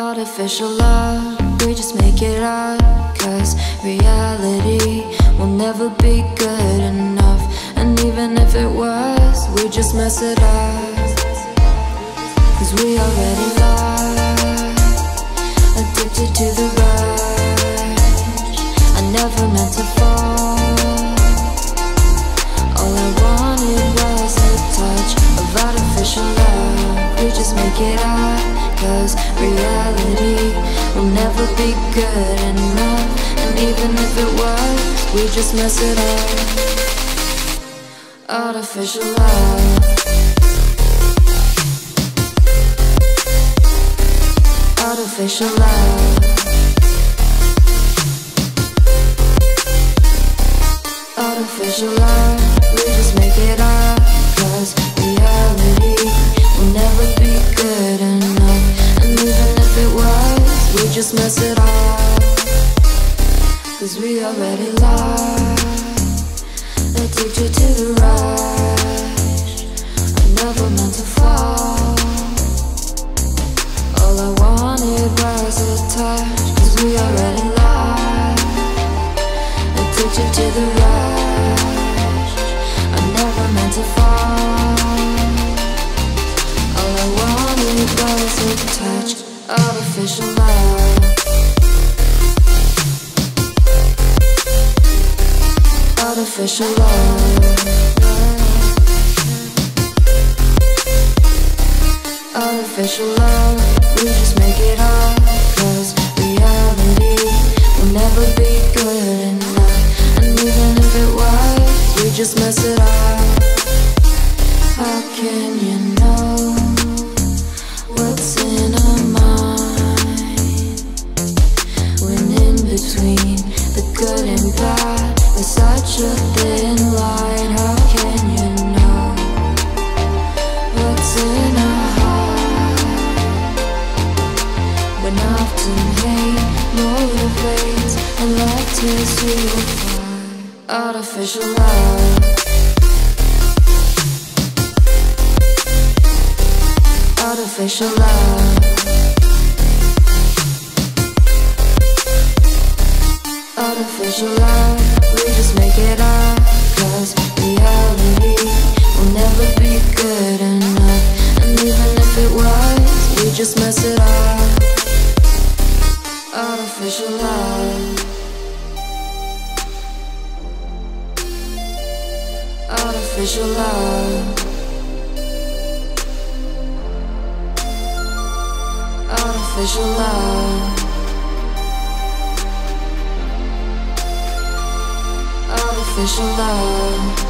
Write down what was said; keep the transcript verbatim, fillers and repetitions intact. Artificial love, we just make it up, cause reality will never be good enough. And even if it was, we just mess it up, cause we already lost, addicted to the rush. I never meant to fall, all I wanted was a touch of artificial love. We just make it up, cause reality will never be good enough. And even if it was, we just mess it up. Artificial love, artificial love, artificial love, we just make it up, cause reality will never be good enough. Just mess it up, cause we already lost, addicted to the rush. I never meant to fall, all I wanted was a touch. Cause we already lost, addicted to the rush. I never meant to fall, all I wanted was a touch. Artificial love, artificial love, artificial love, we just make it up, cause reality will never be good enough. And even if it was, we just mess it up. How can you know what's in our mind when in between the good and bad is such a thin line? How can you know what's in our heart when often hate motivates and love to suicide? Artificial love, artificial love, artificial love, we just make it up, cause reality will never be good enough. And even if it was, we just mess it up. Artificial love, artificial love, artificial love, artificial love.